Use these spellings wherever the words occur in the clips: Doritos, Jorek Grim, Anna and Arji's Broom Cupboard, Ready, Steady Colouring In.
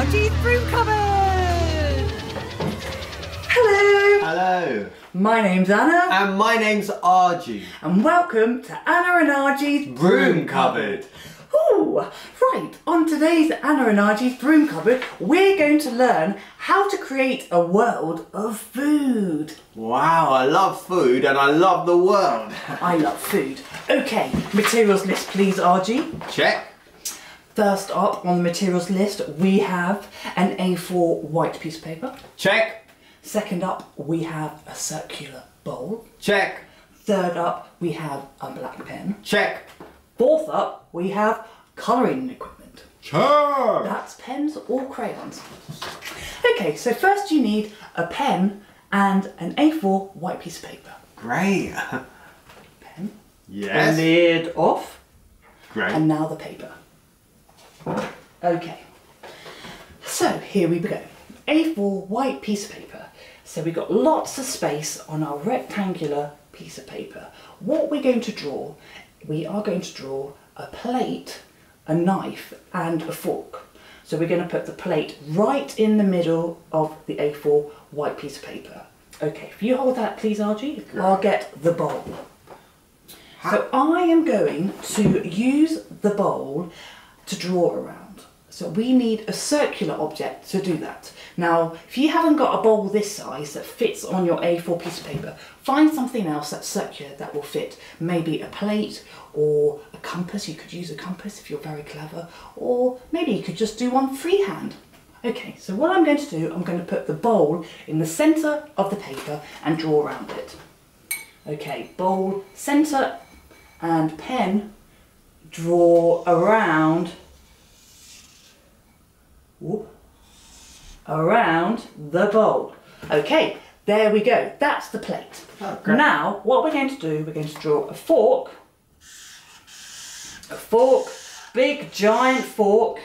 Arji's Broom Cupboard! Hello! Hello! My name's Anna. And my name's Arji. And welcome to Anna and Arji's Broom Cupboard. Ooh, right, on today's Anna and Arji's Broom Cupboard, we're going to learn how to create a world of food. Wow, I love food and I love the world. I love food. Okay, materials list please, Arji. Check. First up on the materials list, we have an A4 white piece of paper. Check. Second up, we have a circular bowl. Check. Third up, we have a black pen. Check. Fourth up, we have colouring equipment. Check! That's pens or crayons. Okay, so first you need a pen and an A4 white piece of paper. Great! Pen. Yes. Lid off. Great. And now the paper. Okay. So here we go. A4 white piece of paper. So we've got lots of space on our rectangular piece of paper. What we're going to draw, we are going to draw a plate, a knife and a fork. So we're going to put the plate right in the middle of the A4 white piece of paper. Okay, if you hold that please, Arji, I'll get the bowl. So I am going to use the bowl to draw around. So we need a circular object to do that. Now, if you haven't got a bowl this size that fits on your A4 piece of paper, find something else that's circular that will fit. Maybe a plate or a compass. You could use a compass if you're very clever, or maybe you could just do one freehand. Okay, so what I'm going to do, I'm going to put the bowl in the centre of the paper and draw around it. Okay, bowl, centre, and pen, draw around. Whoop. Around the bowl. Okay, there we go. That's the plate. Oh, now, what we're going to do, we're going to draw a fork. A fork, big giant fork.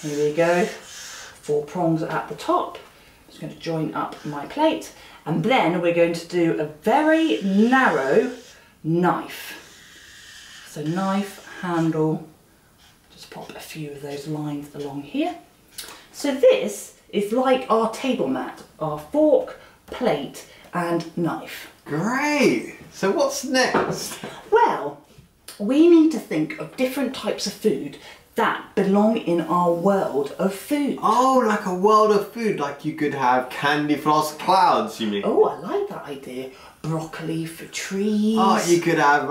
Here we go. Four prongs at the top. I'm just going to join up my plate. And then we're going to do a very narrow knife. So knife, handle, just pop a few of those lines along here. So this is like our table mat, our fork, plate and knife. Great! So what's next? Well, we need to think of different types of food that belong in our world of food. Oh, like a world of food, like you could have candy floss clouds, you mean? Oh, I like that idea. Broccoli for trees. Oh, you could have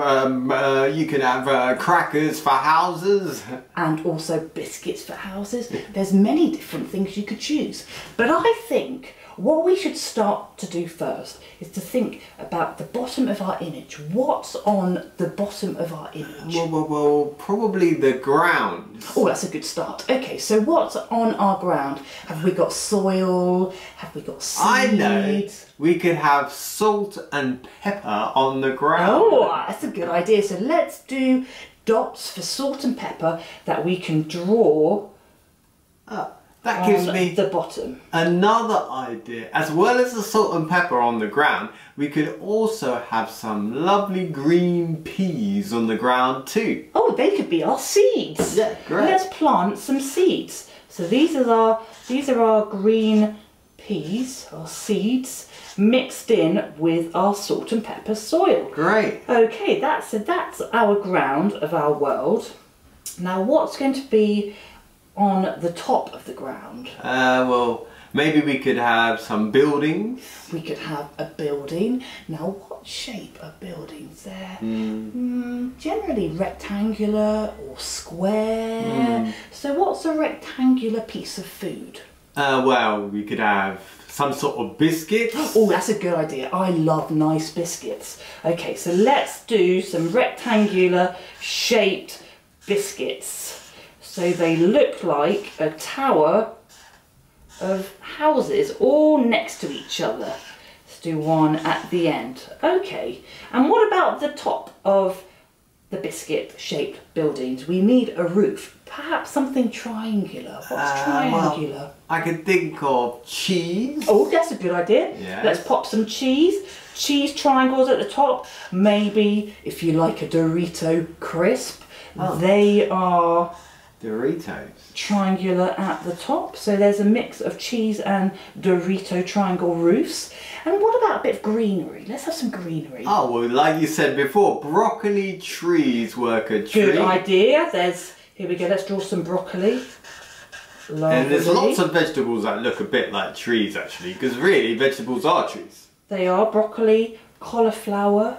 crackers for houses. And also biscuits for houses. There's many different things you could choose. But I think what we should start to do first is to think about the bottom of our image. What's on the bottom of our image? Well, probably the ground. Oh, that's a good start. Okay, so what's on our ground? Have we got soil? Have we got seeds? I know. We could have salt and pepper on the ground. Oh, that's a good idea. So let's do dots for salt and pepper that we can draw up. That gives me the bottom. Another idea. As well as the salt and pepper on the ground, we could also have some lovely green peas on the ground too. Oh, they could be our seeds. Yeah, great. Let's plant some seeds. So these are our green peas, our seeds, mixed in with our salt and pepper soil. Great. Okay, that's our ground of our world. Now, what's going to be on the top of the ground? Well, maybe we could have some buildings. We could have a building. Now, what shape are buildings there? Generally rectangular or square. So what's a rectangular piece of food? Well, we could have some sort of biscuits. Oh, that's a good idea. I love nice biscuits. Okay, so let's do some rectangular shaped biscuits. So they look like a tower of houses all next to each other. Let's do one at the end. Okay, and what about the top of the biscuit-shaped buildings? We need a roof, perhaps something triangular. What's triangular? Well, I could think of cheese. Oh, that's a good idea. Yes. Let's pop some cheese. Cheese triangles at the top. Maybe, if you like, a Dorito crisp. Oh. They are Doritos. Triangular at the top. So there's a mix of cheese and Dorito triangle roofs. And what about a bit of greenery? Let's have some greenery. Oh, well, like you said before, broccoli trees work a treat. Good idea. There's, here we go, let's draw some broccoli. Lovely. And there's lots of vegetables that look a bit like trees, actually, because really, vegetables are trees. They are. Broccoli, cauliflower.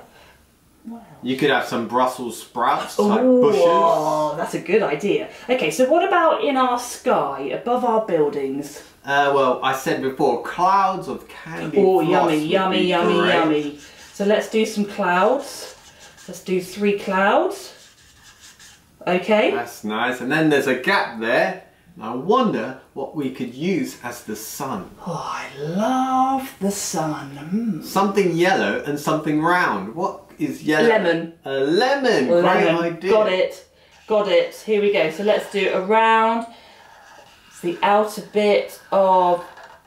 Wow. You could have some Brussels sprouts, like bushes. Oh, that's a good idea. Okay, so what about in our sky, above our buildings? Well, I said before, clouds of candy. Oh, yummy, yummy, yummy, yummy. So let's do some clouds. Let's do 3 clouds. Okay. That's nice. And then there's a gap there. I wonder what we could use as the sun. Oh, I love the sun. Mm. Something yellow and something round. What is yellow? Lemon. A lemon. Great idea. Got it. Got it. Here we go. So let's do a round. It's the outer bit of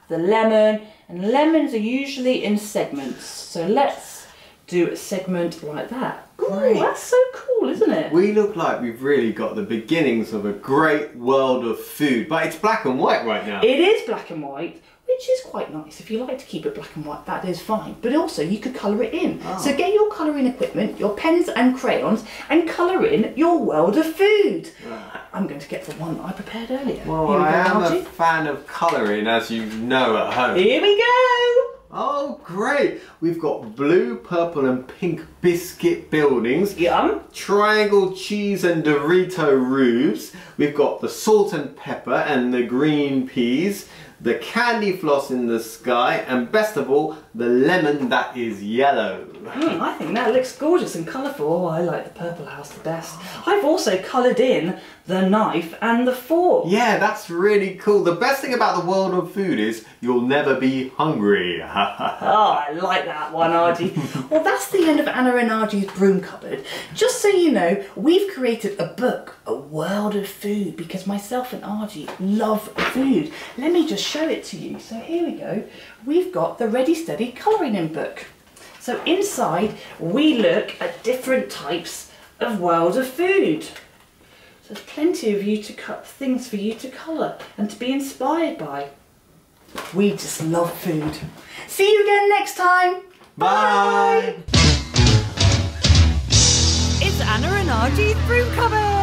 the lemon. And lemons are usually in segments. So let's do a segment like that. Ooh, that's so cool, isn't it? We look like we've really got the beginnings of a great world of food, but it's black and white right now. It is black and white, which is quite nice. If you like to keep it black and white, that is fine. But also, you could colour it in. Oh. So get your colouring equipment, your pens and crayons, and colour in your world of food. Right. I'm going to get the one that I prepared earlier. Well, I am a fan of colouring, as you know at home. Here we go! Oh, great! We've got blue, purple and pink biscuit buildings. Yum! Triangle cheese and Dorito roofs. We've got the salt and pepper and the green peas. The candy floss in the sky. And best of all, the lemon that is yellow. Mm, I think that looks gorgeous and colourful. Oh, I like the purple house the best. I've also coloured in the knife and the fork. Yeah, that's really cool. The best thing about the world of food is you'll never be hungry. Oh, I like that one, Arji. Well, that's the end of Anna and Arji's Broom Cupboard. Just so you know, we've created a book, a world of food, because myself and Arji love food. Let me just show it to you. So here we go. We've got the Ready, Steady Colouring In book. So inside we look at different types of world of food. So there's plenty of things for you to colour and to be inspired by. We just love food. See you again next time. Bye. It's Anna and Arji's Broom Cupboard.